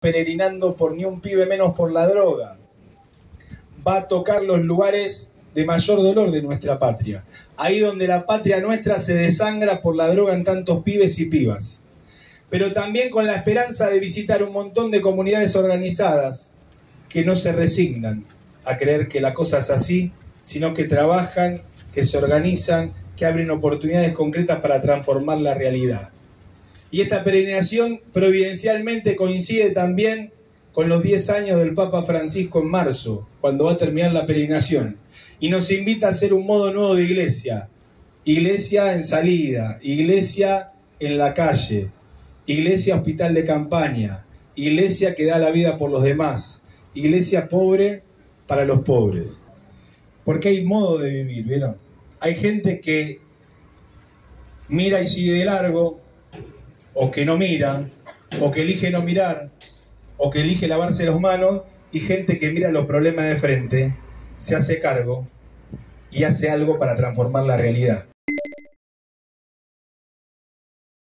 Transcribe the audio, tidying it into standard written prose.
peregrinando por Ni un pibe menos por la droga. Va a tocar los lugares de mayor dolor de nuestra patria, ahí donde la patria nuestra se desangra por la droga en tantos pibes y pibas, pero también con la esperanza de visitar un montón de comunidades organizadas que no se resignan a creer que la cosa es así, sino que trabajan, que se organizan, que abren oportunidades concretas para transformar la realidad. Y esta peregrinación providencialmente coincide también con los 10 años del Papa Francisco en marzo, cuando va a terminar la peregrinación, y nos invita a hacer un modo nuevo de iglesia, iglesia en salida, iglesia en la calle, iglesia hospital de campaña, iglesia que da la vida por los demás, iglesia pobre para los pobres. Porque hay modo de vivir, ¿vieron? Hay gente que mira y sigue de largo, o que no mira, o que elige no mirar, o que elige lavarse las manos, y gente que mira los problemas de frente, se hace cargo y hace algo para transformar la realidad.